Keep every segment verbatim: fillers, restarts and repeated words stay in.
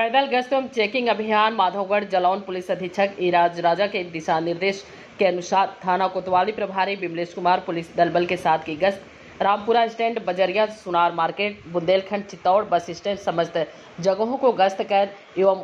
पैदल गश्त एवं चेकिंग अभियान माधौगढ़ जालौन पुलिस अधीक्षक ईराज राजा के दिशा निर्देश के अनुसार थाना कोतवाली प्रभारी विमलेश कुमार पुलिस दल बल के साथ की गश्त रामपुरा स्टैंड, बजरिया, सुनार market, Bundelkhand, Chittor bus stand समस्त जगहों को गश्त कर एवं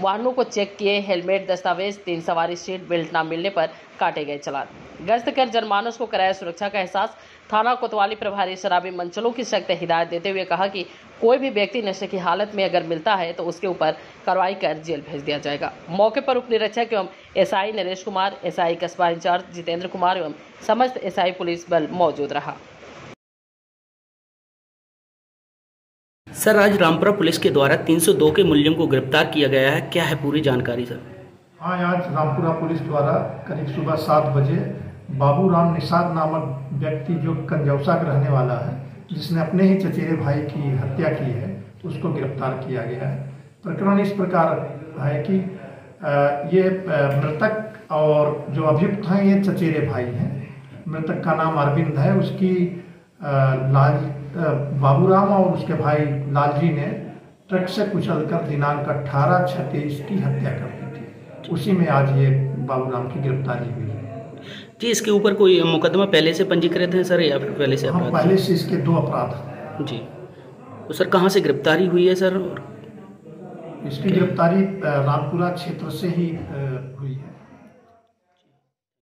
वाहनों को चेक किए। हेलमेट, दस्तावेज, तीन सवारी सीट बेल्ट न मिलने पर काटे गए चालान। गश्त कर जनमानस को कराया सुरक्षा का एहसास। थाना कोतवाली प्रभारी शराबी मंचलों की सख्त हिदायत देते हुए कहा कि कोई भी व्यक्ति नशे की हालत में अगर मिलता है तो उसके ऊपर कार्रवाई कर जेल भेज दिया जाएगा। मौके पर उप निरीक्षक एवं एसआई नरेश कुमार, एसआई कस्बा इंचार्ज जितेंद्र कुमार एवं समस्त एसआई पुलिस बल मौजूद रहा। सर, आज रामपुरा पुलिस के द्वारा तीन सौ दो के मुलजिम को गिरफ्तार किया गया है, क्या है पूरी जानकारी सर? हाँ, आज रामपुरा पुलिस द्वारा करीब सुबह सात बजे बाबू राम निषाद नामक व्यक्ति जो कंजौसा का रहने वाला है, जिसने अपने ही चचेरे भाई की हत्या की है, उसको गिरफ्तार किया गया है। प्रकरण इस प्रकार है कि ये मृतक और जो अभियुक्त हैं ये चचेरे भाई हैं। मृतक का नाम अरविंद है। उसकी लालजी, बाबूराम और उसके भाई लालजी ने ट्रक से कुचलकर दिनांक अठारह छत्तीस की हत्या कर दी थी। उसी में आज ये बाबूराम की गिरफ्तारी हुई है जी। इसके ऊपर कोई मुकदमा पहले से पंजीकृत है सर या फिर पहले से? हाँ, पहले से इसके दो अपराध जी। तो सर कहाँ से गिरफ्तारी हुई है सर? इसकी गिरफ्तारी रामपुरा क्षेत्र से ही